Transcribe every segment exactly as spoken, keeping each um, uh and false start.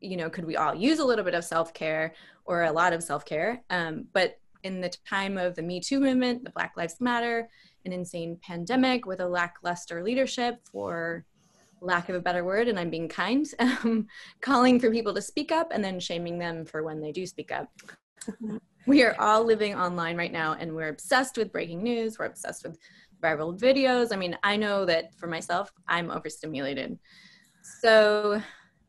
you know, could we all use a little bit of self-care or a lot of self-care? Um, but in the time of the Me Too movement, the Black Lives Matter, an insane pandemic with a lackluster leadership, for lack of a better word, and I'm being kind, um, calling for people to speak up and then shaming them for when they do speak up. We are all living online right now, and we're obsessed with breaking news. We're obsessed with viral videos. I mean, I know that for myself, I'm overstimulated. So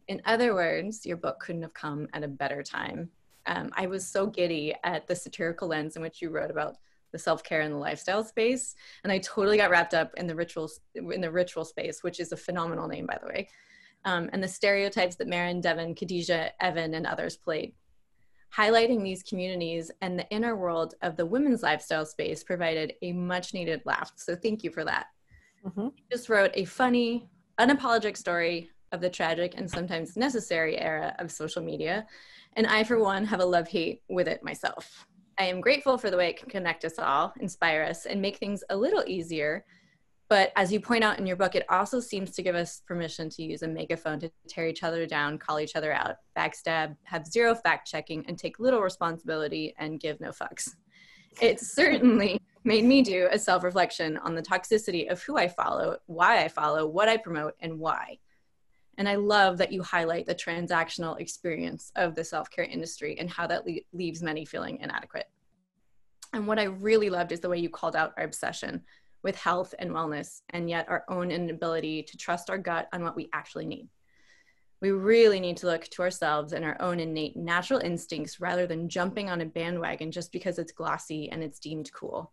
in other words, your book couldn't have come at a better time. Um, I was so giddy at the satirical lens in which you wrote about the self-care and the lifestyle space. And I totally got wrapped up in the ritual, in the ritual space, which is a phenomenal name, by the way. Um, and the stereotypes that Maren, Devin, Khadajiha, Evan, and others played. Highlighting these communities and the inner world of the women's lifestyle space provided a much needed laugh. So thank you for that. Mm-hmm. You just wrote a funny, unapologetic story of the tragic and sometimes necessary era of social media. And I, for one, have a love-hate with it myself. I am grateful for the way it can connect us all, inspire us, and make things a little easier. But as you point out in your book, it also seems to give us permission to use a megaphone to tear each other down, call each other out, backstab, have zero fact-checking, and take little responsibility and give no fucks. It certainly made me do a self-reflection on the toxicity of who I follow, why I follow, what I promote, and why. And I love that you highlight the transactional experience of the self-care industry and how that le leaves many feeling inadequate. And what I really loved is the way you called out our obsession with health and wellness, and yet our own inability to trust our gut on what we actually need. We really need to look to ourselves and our own innate natural instincts rather than jumping on a bandwagon just because it's glossy and it's deemed cool.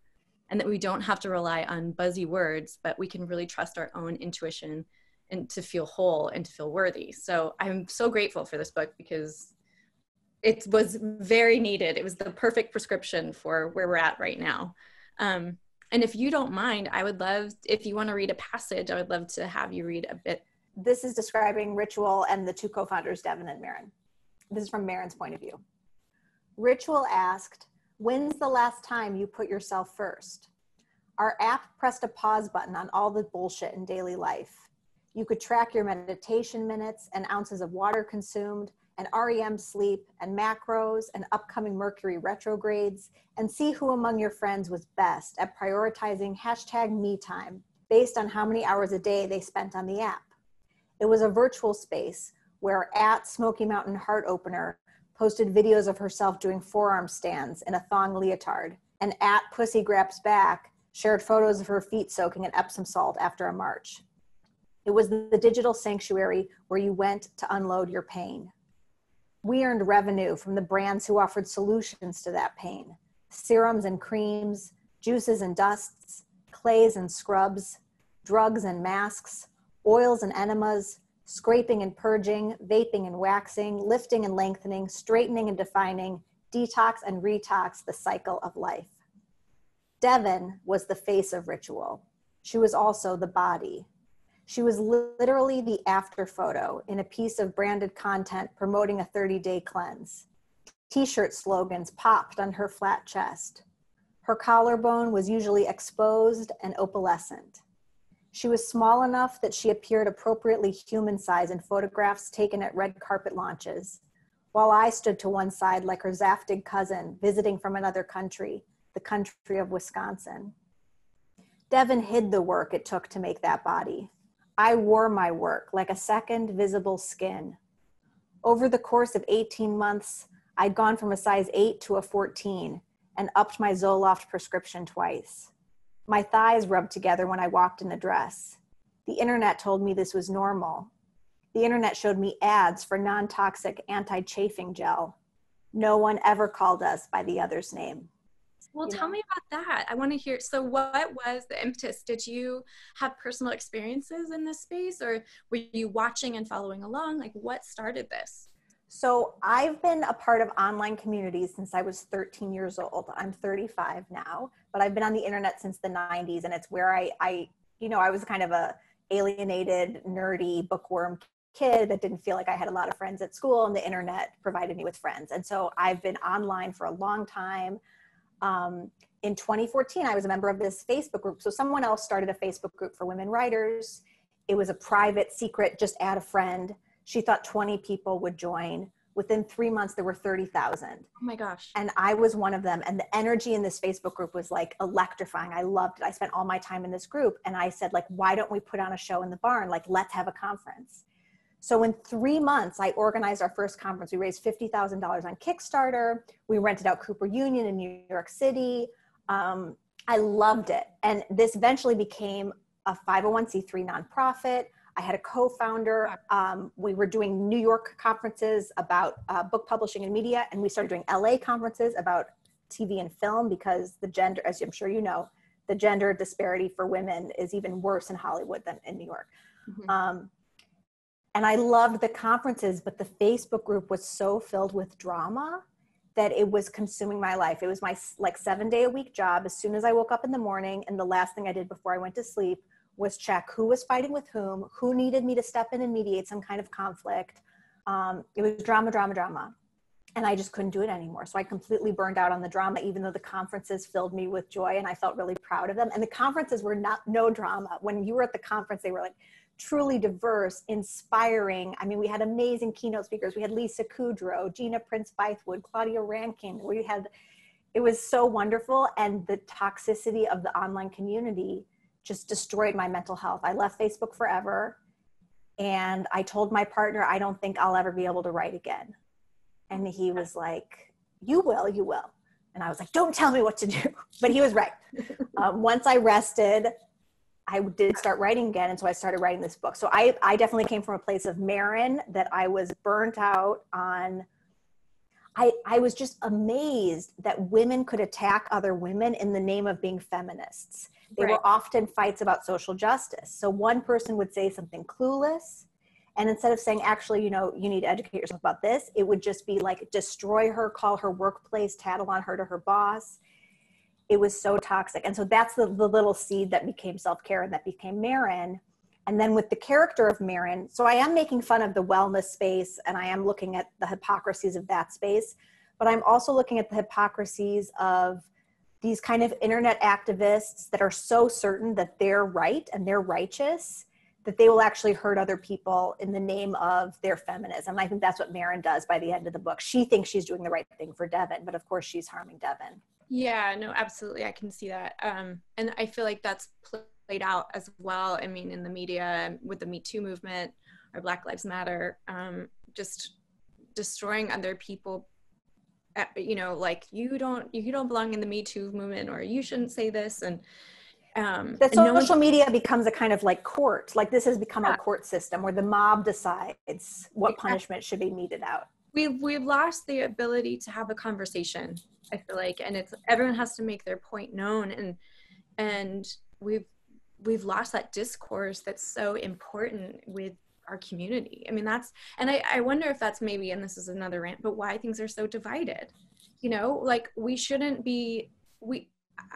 And that we don't have to rely on buzzy words, but we can really trust our own intuition and to feel whole and to feel worthy. So I'm so grateful for this book because it was very needed. It was the perfect prescription for where we're at right now. Um, and if you don't mind, I would love, if you want to read a passage, I would love to have you read a bit. This is describing Ritual and the two co-founders, Devin and Maren. This is from Maren's point of view. Ritual asked, when's the last time you put yourself first? Our app pressed a pause button on all the bullshit in daily life. You could track your meditation minutes and ounces of water consumed and R E M sleep and macros and upcoming Mercury retrogrades and see who among your friends was best at prioritizing hashtag me time based on how many hours a day they spent on the app. It was a virtual space where at Smoky Mountain Heart Opener posted videos of herself doing forearm stands in a thong leotard, and at Pussy Graps Back shared photos of her feet soaking in Epsom salt after a march. It was the digital sanctuary where you went to unload your pain. We earned revenue from the brands who offered solutions to that pain. Serums and creams, juices and dusts, clays and scrubs, drugs and masks, oils and enemas, scraping and purging, vaping and waxing, lifting and lengthening, straightening and defining, detox and retox, the cycle of life. Devin was the face of Ritual. She was also the body. She was literally the after photo in a piece of branded content promoting a thirty day cleanse. T-shirt slogans popped on her flat chest. Her collarbone was usually exposed and opalescent. She was small enough that she appeared appropriately human size in photographs taken at red carpet launches, while I stood to one side like her zaftig cousin visiting from another country, the country of Wisconsin. Devin hid the work it took to make that body. I wore my work like a second visible skin. Over the course of eighteen months, I'd gone from a size eight to a fourteen and upped my Zoloft prescription twice. My thighs rubbed together when I walked in the dress. The internet told me this was normal. The internet showed me ads for non-toxic anti-chafing gel. No one ever called us by the other's name. Well, tell me about that. I want to hear. So what was the impetus? Did you have personal experiences in this space, or were you watching and following along? Like, what started this? So I've been a part of online communities since I was thirteen years old. I'm thirty-five now, but I've been on the internet since the nineties, and it's where I, I you know, I was kind of a alienated, nerdy, bookworm kid that didn't feel like I had a lot of friends at school, and the internet provided me with friends. And so I've been online for a long time. Um, in twenty fourteen, I was a member of this Facebook group. So someone else started a Facebook group for women writers. It was a private, secret, just add a friend. She thought twenty people would join. Within three months, there were thirty thousand. Oh my gosh. And I was one of them. And the energy in this Facebook group was like electrifying. I loved it. I spent all my time in this group. And I said, like, why don't we put on a show in the barn? Like, let's have a conference. So in three months, I organized our first conference. We raised fifty thousand dollars on Kickstarter. We rented out Cooper Union in New York City. Um, I loved it. And this eventually became a five oh one c three nonprofit. I had a co-founder. Um, we were doing New York conferences about uh, book publishing and media. And we started doing L A conferences about T V and film because the gender, as I'm sure you know, the gender disparity for women is even worse in Hollywood than in New York. Mm-hmm. um, And I loved the conferences, but the Facebook group was so filled with drama that it was consuming my life. It was my like seven day a week job. As soon as I woke up in the morning, and the last thing I did before I went to sleep was check who was fighting with whom, who needed me to step in and mediate some kind of conflict. Um, it was drama, drama, drama. And I just couldn't do it anymore. So I completely burned out on the drama, even though the conferences filled me with joy and I felt really proud of them. And the conferences were not no drama. When you were at the conference, they were like, truly diverse, inspiring. I mean, we had amazing keynote speakers. We had Lisa Kudrow, Gina Prince-Bythewood, Claudia Rankin. We had, it was so wonderful. And the toxicity of the online community just destroyed my mental health. I left Facebook forever. And I told my partner, I don't think I'll ever be able to write again. And he was like, you will, you will. And I was like, don't tell me what to do. But he was right. Um, once I rested, I did start writing again. And so I started writing this book. So I, I definitely came from a place of Maren that I was burnt out on. I, I was just amazed that women could attack other women in the name of being feminists. They right. were often fights about social justice. So one person would say something clueless. And instead of saying, actually, you know, you need to educate yourself about this, it would just be like, destroy her, call her workplace, tattle on her to her boss. It was so toxic. And so that's the, the little seed that became self-care and that became Maren. And then with the character of Maren, so I am making fun of the wellness space and I am looking at the hypocrisies of that space, but I'm also looking at the hypocrisies of these kind of internet activists that are so certain that they're right and they're righteous that they will actually hurt other people in the name of their feminism. And I think that's what Maren does by the end of the book. She thinks she's doing the right thing for Devin, but of course she's harming Devin. Yeah, no, absolutely. I can see that. Um, and I feel like that's played out as well. I mean, in the media, with the Me Too movement or Black Lives Matter, um, just destroying other people, at, you know, like you don't, you don't belong in the Me Too movement, or you shouldn't say this. And um, the social and no media becomes a kind of like court, like this has become yeah. our court system where the mob decides what yeah. punishment should be meted out. We've, we've lost the ability to have a conversation, I feel like, and it's everyone has to make their point known, and and we've we've lost that discourse that's so important with our community. I mean, that's, and I, I wonder if that's maybe, and this is another rant, but why things are so divided, you know, like we shouldn't be, we,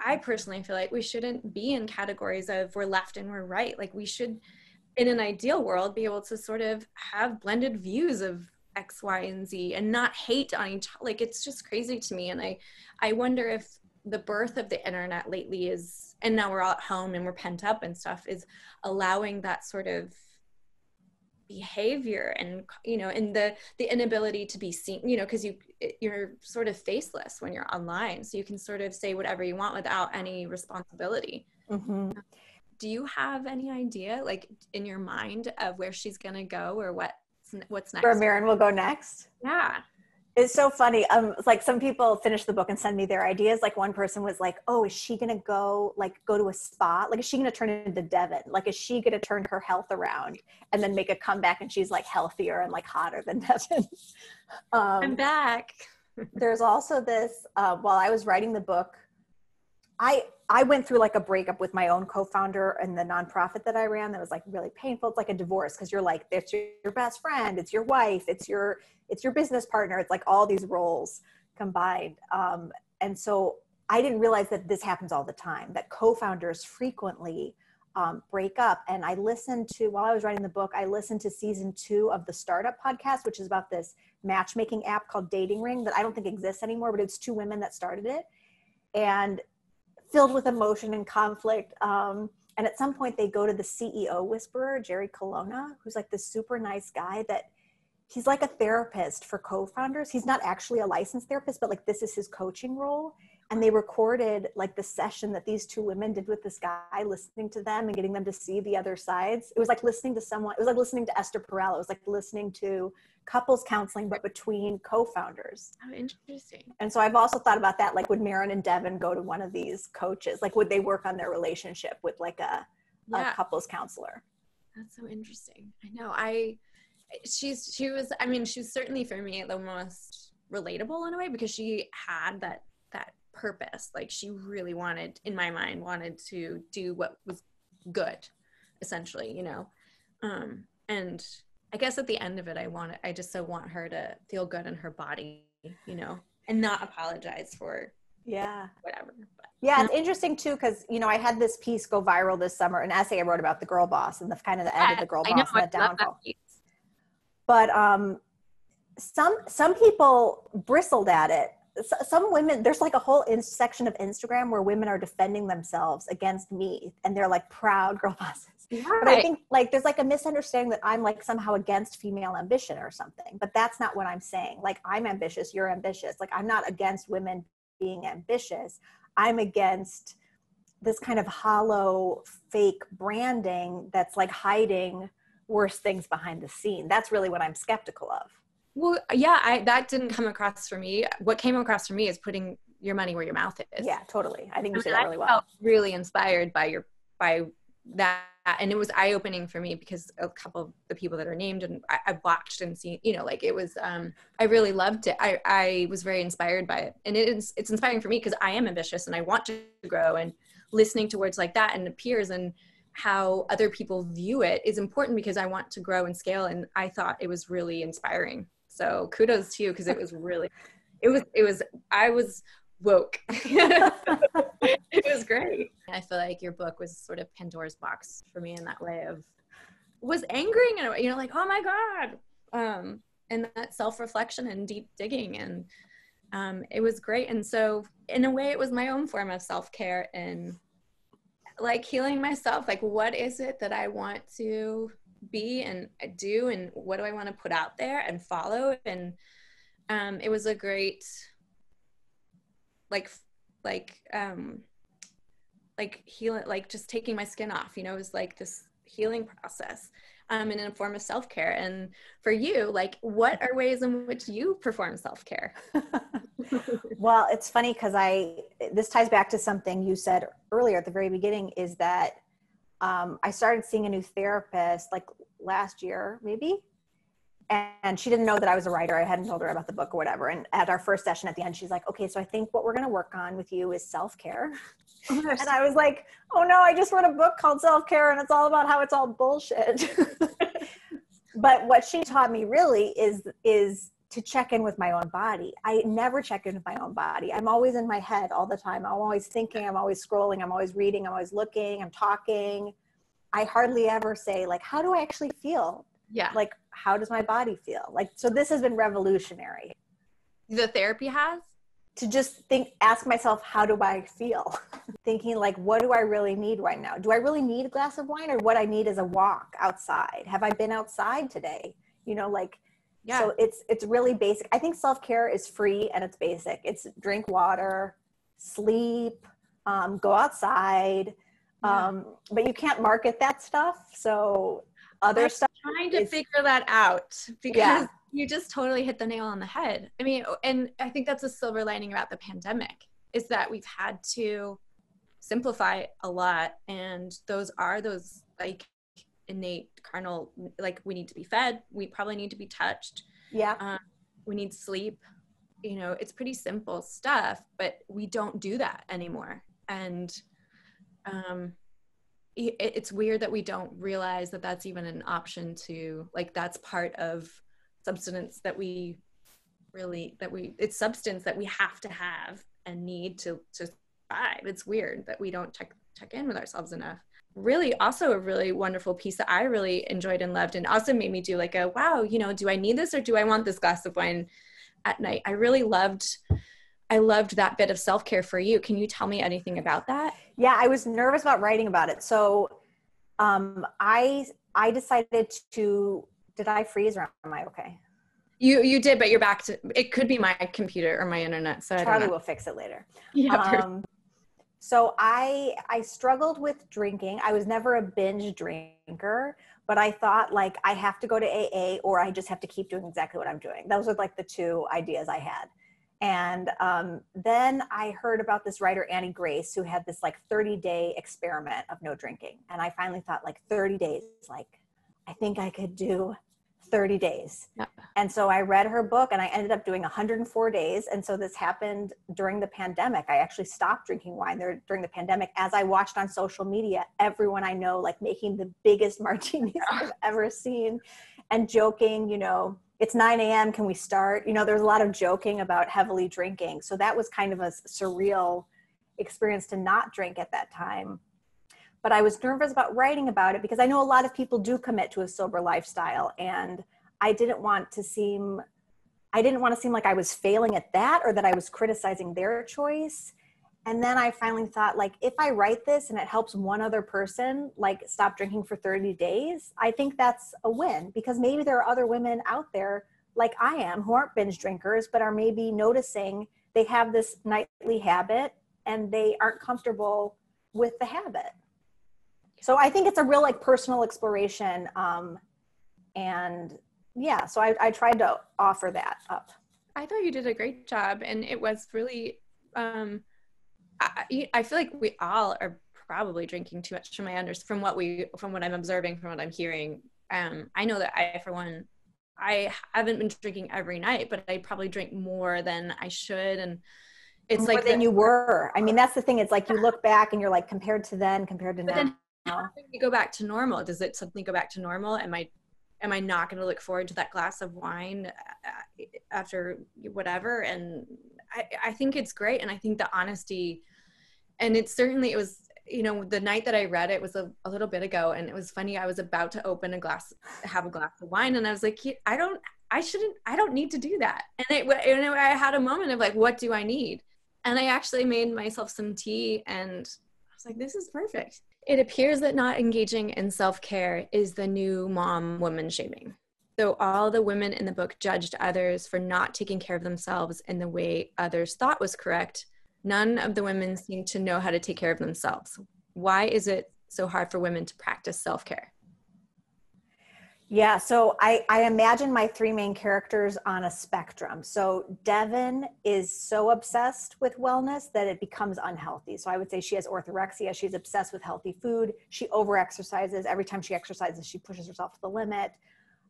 I personally feel like we shouldn't be in categories of we're left and we're right. Like we should, in an ideal world, be able to sort of have blended views of X, Y, and Z, and not hate on each other. Like, it's just crazy to me. And I, I wonder if the birth of the internet lately is, and now we're all at home and we're pent up and stuff, is allowing that sort of behavior and, you know, and the, the inability to be seen, you know, because you, you're sort of faceless when you're online. So you can sort of say whatever you want without any responsibility. Mm-hmm. Do you have any idea, like in your mind, of where she's going to go or what what's next? Where Maren will go next? Yeah. It's so funny. Um, it's like some people finish the book and send me their ideas. Like one person was like, oh, is she going to go, like go to a spa? Like, is she going to turn into Devin? Like, is she going to turn her health around and then make a comeback and she's like healthier and like hotter than Devin? um, I'm back. There's also this, uh, while I was writing the book, I, I went through like a breakup with my own co-founder and the nonprofit that I ran that was like really painful. It's like a divorce because you're like, it's your best friend, it's your wife, it's your, it's your business partner. It's like all these roles combined. Um, and so I didn't realize that this happens all the time, that co-founders frequently um, break up. And I listened to, while I was writing the book, I listened to season two of the Startup Podcast, which is about this matchmaking app called Dating Ring that I don't think exists anymore, but it's two women that started it. And filled with emotion and conflict. Um, and at some point they go to the C E O whisperer, Jerry Colonna, who's like this super nice guy that he's like a therapist for co-founders. He's not actually a licensed therapist, but like this is his coaching role. And they recorded like the session that these two women did with this guy, listening to them and getting them to see the other sides. It was like listening to someone, it was like listening to Esther Perel. It was like listening to couples counseling, but between co-founders. Oh, interesting. And so I've also thought about that. Like, would Maren and Devin go to one of these coaches? Like, would they work on their relationship with like a, yeah. a couples counselor? That's so interesting. I know. I, she's, she was, I mean, she was certainly for me the most relatable in a way, because she had that, that, purpose. Like she really wanted, in my mind, wanted to do what was good, essentially, you know? Um, and I guess at the end of it, I want I just so want her to feel good in her body, you know, and not apologize for yeah, whatever. But, yeah. It's interesting too. Cause you know, I had this piece go viral this summer, an essay I wrote about the girl boss and the kind of the end I, of the girl I boss know, and the downfall. But um, some, some people bristled at it. Some women, there's like a whole in- section of Instagram where women are defending themselves against me, and they're like proud girl bosses. Right. But I think like there's like a misunderstanding that I'm like somehow against female ambition or something, but that's not what I'm saying. Like I'm ambitious, you're ambitious. Like I'm not against women being ambitious. I'm against this kind of hollow fake branding that's like hiding worse things behind the scene. That's really what I'm skeptical of. Well, yeah, I, that didn't come across for me. What came across for me is putting your money where your mouth is. Yeah, totally. I think you did that really well. I felt really inspired by your by that, and it was eye opening for me because a couple of the people that are named and I, I've watched and seen, you know, like it was. Um, I really loved it. I I was very inspired by it, and it is it's inspiring for me because I am ambitious and I want to grow. And listening to words like that and the peers and how other people view it is important because I want to grow and scale. And I thought it was really inspiring. So kudos to you, because it was really, it was, it was, I was woke. It was great. I feel like your book was sort of Pandora's box for me in that way of, was angering in a way, you know, like, oh my God. Um, and that self-reflection and deep digging. And um, it was great. And so in a way, it was my own form of self-care and like healing myself. Like, what is it that I want to be and do, and what do I want to put out there and follow? And um, it was a great, like, like, um, like healing, like just taking my skin off. You know, it was like this healing process, um, and in a form of self care. And for you, like, what are ways in which you perform self care? Well, it's funny because I this ties back to something you said earlier at the very beginning. Is that Um, I started seeing a new therapist like last year, maybe. And, and she didn't know that I was a writer. I hadn't told her about the book or whatever. And at our first session at the end, she's like, okay, so I think what we're going to work on with you is self-care. And I was like, oh no, I just wrote a book called Self-Care and it's all about how it's all bullshit. But what she taught me really is, is to check in with my own body. I never check in with my own body. I'm always in my head all the time. I'm always thinking, I'm always scrolling, I'm always reading, I'm always looking, I'm talking. I hardly ever say like, how do I actually feel? Yeah. Like, how does my body feel? Like, so this has been revolutionary. The therapy has? To just think, ask myself, how do I feel? Thinking like, what do I really need right now? Do I really need a glass of wine, or what I need is a walk outside? Have I been outside today? You know, like, yeah. So it's, it's really basic. I think self-care is free and it's basic. It's drink water, sleep, um, go outside. Um, yeah. But you can't market that stuff. So other I'm stuff. I'm trying to is, figure that out because yeah. you just totally hit the nail on the head. I mean, and I think that's a silver lining about the pandemic is that we've had to simplify a lot. And those are those like innate carnal, like we need to be fed, we probably need to be touched, yeah um, we need sleep, you know, it's pretty simple stuff, but we don't do that anymore. And um it, it's weird that we don't realize that that's even an option to, like, that's part of substance that we really that we it's substance that we have to have and need to to survive. It's weird that we don't check check in with ourselves enough. Really also a really wonderful piece that I really enjoyed and loved, and also made me do like a, wow, you know, do I need this or do I want this glass of wine at night? I really loved, I loved that bit of self-care for you. Can you tell me anything about that? Yeah, I was nervous about writing about it. So um, I I decided to, did I freeze or am I okay? You you did, but you're back to, it could be my computer or my internet, so I don't know. Charlie will fix it later. Yeah. Um, so I, I struggled with drinking. I was never a binge drinker, but I thought like I have to go to A A or I just have to keep doing exactly what I'm doing. Those were like the two ideas I had. And um, then I heard about this writer, Annie Grace, who had this like thirty day experiment of no drinking. And I finally thought like thirty days, like I think I could do thirty days. Yep. And so I read her book and I ended up doing one hundred four days. And so this happened during the pandemic. I actually stopped drinking wine there during the pandemic as I watched on social media, everyone I know, like making the biggest martinis I've ever seen and joking, you know, it's nine a m Can we start? You know, there's a lot of joking about heavily drinking. So that was kind of a surreal experience to not drink at that time. But I was nervous about writing about it because I know a lot of people do commit to a sober lifestyle. And I didn't want to seem, I didn't want to seem like I was failing at that or that I was criticizing their choice. And then I finally thought, like, if I write this and it helps one other person, like, stop drinking for thirty days, I think that's a win, because maybe there are other women out there like I am who aren't binge drinkers, but are maybe noticing they have this nightly habit and they aren't comfortable with the habit. So I think it's a real, like, personal exploration. Um, and yeah, so I, I tried to offer that up. I thought you did a great job, and it was really... Um... I, I feel like we all are probably drinking too much from my under, from what we, from what I'm observing, from what I'm hearing. Um, I know that I, for one, I haven't been drinking every night, but I probably drink more than I should. And it's more like, than the, you were. I mean, that's the thing. It's like, you look back and you're like, compared to then, compared to now. Then how do you go back to normal? Does it suddenly go back to normal? Am I, am I not going to look forward to that glass of wine after whatever? And I, I think it's great. And I think the honesty, and it's certainly, it was, you know, the night that I read it was a, a little bit ago, and it was funny. I was about to open a glass, have a glass of wine. And I was like, I don't, I shouldn't, I don't need to do that. And it, and it, I had a moment of like, what do I need? And I actually made myself some tea, and I was like, this is perfect. It appears that not engaging in self-care is the new mom woman shaming. So all the women in the book judged others for not taking care of themselves in the way others thought was correct. None of the women seemed to know how to take care of themselves. Why is it so hard for women to practice self-care? Yeah, so I, I imagine my three main characters on a spectrum. So Devin is so obsessed with wellness that it becomes unhealthy. So I would say she has orthorexia. She's obsessed with healthy food. She overexercises. Every time she exercises, she pushes herself to the limit.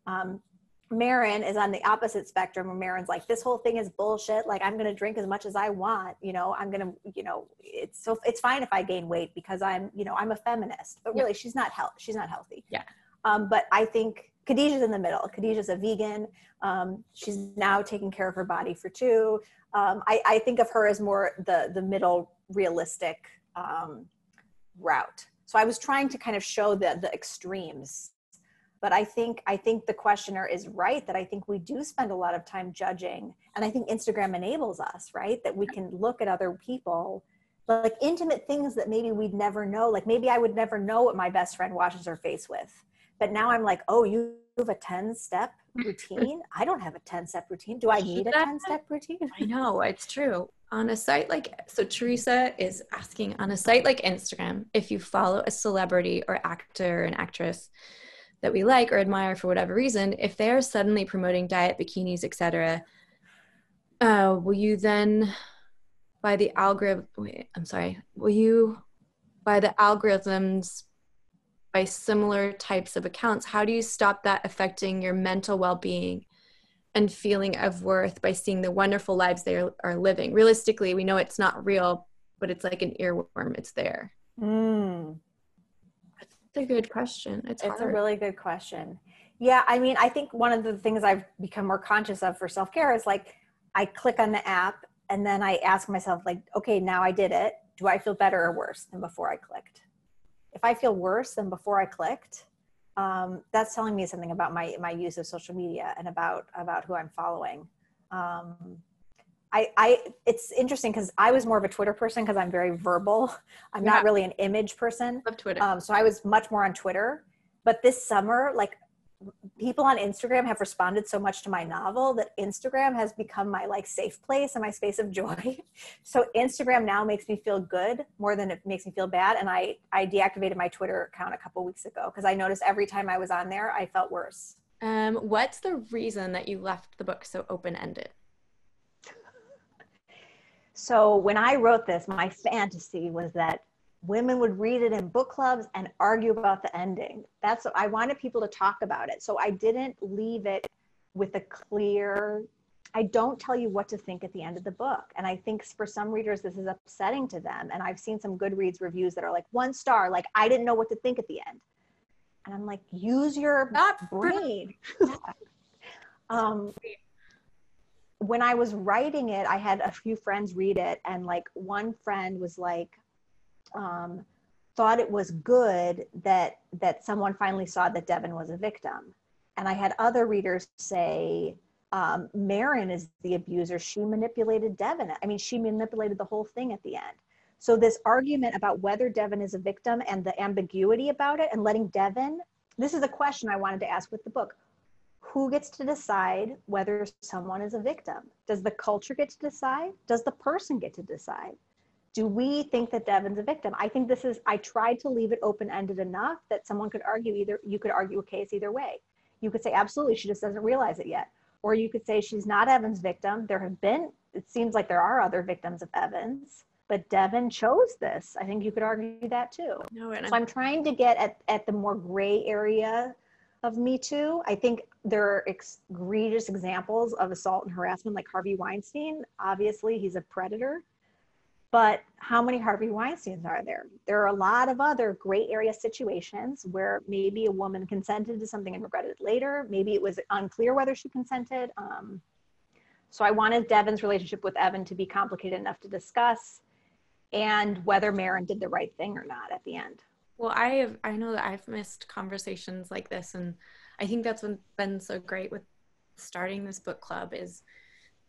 Um, Maren is on the opposite spectrum, where Maren's like, this whole thing is bullshit. Like, I'm going to drink as much as I want. You know, I'm going to, you know, it's so it's fine if I gain weight because I'm, you know, I'm a feminist, but really yeah. she's not health. She's not healthy. Yeah. Um, but I think Khadajiha's in the middle. Khadajiha's a vegan. Um, she's now taking care of her body for two. Um, I, I think of her as more the, the middle realistic, um, route. So I was trying to kind of show the, the extremes. But I think I think the questioner is right, that I think we do spend a lot of time judging. And I think Instagram enables us, right? That we can look at other people, like intimate things that maybe we'd never know. Like maybe I would never know what my best friend washes her face with. But now I'm like, oh, you have a ten-step routine? I don't have a ten-step routine. Do I need a ten-step routine? I know, it's true. On a site like, so Teresa is asking, on a site like Instagram, if you follow a celebrity or actor and actress that we like or admire for whatever reason, if they are suddenly promoting diet bikinis, et cetera, uh, will you then, by the algorithm, wait, I'm sorry, will you, by the algorithms, by similar types of accounts, how do you stop that affecting your mental well-being and feeling of worth by seeing the wonderful lives they are, are living? Realistically, we know it's not real, but it's like an earworm. It's there. Mm. A good question. It's, it's a really good question. Yeah, I mean, I think one of the things I've become more conscious of for self-care is like, I click on the app and then I ask myself like, okay, now I did it. Do I feel better or worse than before I clicked? If I feel worse than before I clicked, um, that's telling me something about my my use of social media and about about who I'm following. Um, I, I, it's interesting because I was more of a Twitter person because I'm very verbal. I'm yeah. not really an image person. Love Twitter. Um, so I was much more on Twitter. But this summer, like people on Instagram have responded so much to my novel that Instagram has become my like safe place and my space of joy. So Instagram now makes me feel good more than it makes me feel bad. And I, I deactivated my Twitter account a couple weeks ago because I noticed every time I was on there, I felt worse. Um, what's the reason that you left the book so open-ended? So when I wrote this, my fantasy was that women would read it in book clubs and argue about the ending. That's what I wanted people to talk about it. So I didn't leave it with a clear, I don't tell you what to think at the end of the book. And I think for some readers, this is upsetting to them. And I've seen some Goodreads reviews that are like one star, like I didn't know what to think at the end. And I'm like, use your Not brain. um, when I was writing it, I had a few friends read it. And like one friend was like, um, thought it was good that, that someone finally saw that Devin was a victim. And I had other readers say, um, Maren is the abuser. She manipulated Devin. I mean, she manipulated the whole thing at the end. So this argument about whether Devin is a victim and the ambiguity about it and letting Devin, this is a question I wanted to ask with the book. Who gets to decide whether someone is a victim? Does the culture get to decide? Does the person get to decide? Do we think that Devin's a victim? I think this is, I tried to leave it open-ended enough that someone could argue either, you could argue a case either way. You could say, absolutely, she just doesn't realize it yet. Or you could say she's not Evan's victim. There have been, it seems like there are other victims of Evan's. But Devin chose this. I think you could argue that too. No, so I'm trying to get at, at the more gray area of Me Too. I think there are egregious examples of assault and harassment, like Harvey Weinstein. Obviously, he's a predator. But how many Harvey Weinsteins are there? There are a lot of other gray area situations where maybe a woman consented to something and regretted it later. Maybe it was unclear whether she consented. Um, so I wanted Devin's relationship with Evan to be complicated enough to discuss, and whether Maren did the right thing or not at the end. Well, I have, I know that I've missed conversations like this, and I think that's what's been so great with starting this book club is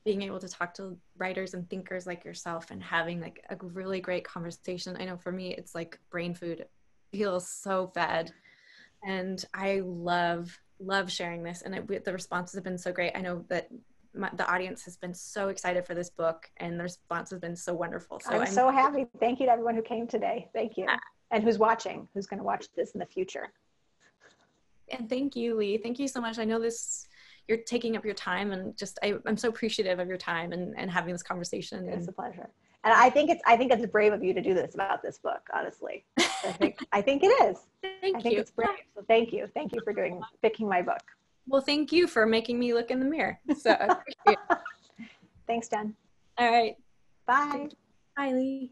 being able to talk to writers and thinkers like yourself and having like a really great conversation. I know for me, it's like brain food. It feels so fed, and I love, love sharing this, and it, the responses have been so great. I know that My, the audience has been so excited for this book, and the response has been so wonderful. So I'm, I'm so happy. Thank you to everyone who came today. Thank you. Yeah. And who's watching, who's going to watch this in the future. And thank you, Leigh. Thank you so much. I know this, you're taking up your time, and just, I, I'm so appreciative of your time and, and having this conversation. It's a pleasure. And I think it's, I think it's brave of you to do this about this book, honestly. I think, I think it is. Thank I think you. It's brave. So thank you. Thank you for doing, picking my book. Well, thank you for making me look in the mirror. So I appreciate it. Thanks, Dan. All right. Bye. Bye, Leigh.